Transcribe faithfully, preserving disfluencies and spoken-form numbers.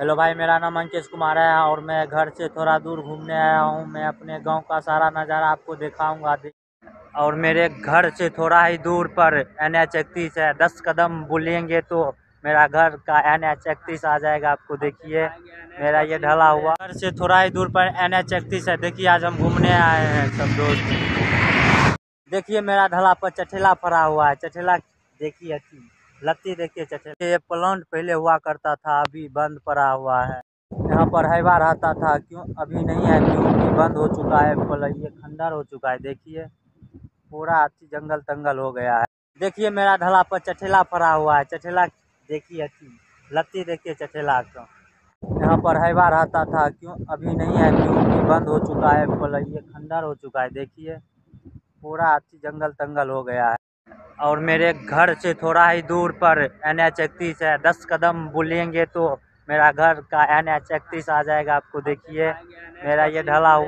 Hello भाई, मेरा नाम अंकित कुमार है और मैं घर से थोड़ा दूर घूमने आया हूँ। मैं अपने गांव का सारा नज़ारा आपको दिखाऊंगा। और मेरे घर से थोड़ा ही दूर पर एन एच इकतीस है। दस कदम बुलेंगे तो मेरा घर का एन एच इकतीस आ जाएगा। आपको देखिए मेरा ये ढला हुआ। घर से थोड़ा ही दूर पर एन एच इकतीस है। देखिए आज हम घूमने आए हैं सब दोस्त। देखिए मेरा ढला पर चठेला पड़ा हुआ है। चठेला देखिए, लत्ती देखिए चठेले। ये प्लांट पहले हुआ करता था, अभी बंद पड़ा हुआ है। यहाँ पर हैवा रहता था, क्यों अभी नहीं है, क्योंकि बंद हो चुका है। ये खंडर हो चुका है। देखिए पूरा अच्छी जंगल तंगल हो गया है। देखिए मेरा ढला पर चठेला पड़ा हुआ है। चठेला देखिए, लत्ती देखिए चठेला का। यहाँ पर हैवा रहता था, क्यों अभी नहीं है, क्योंकि बंद हो चुका है। ये खंडर हो चुका है। देखिए पूरा अच्छी जंगल तंगल हो गया है। और मेरे घर से थोड़ा ही दूर पर एन एच इकतीस है। दस कदम बुलेंगे तो मेरा घर का एन एच इकतीस आ जाएगा। आपको देखिए मेरा ये ढला हुआ।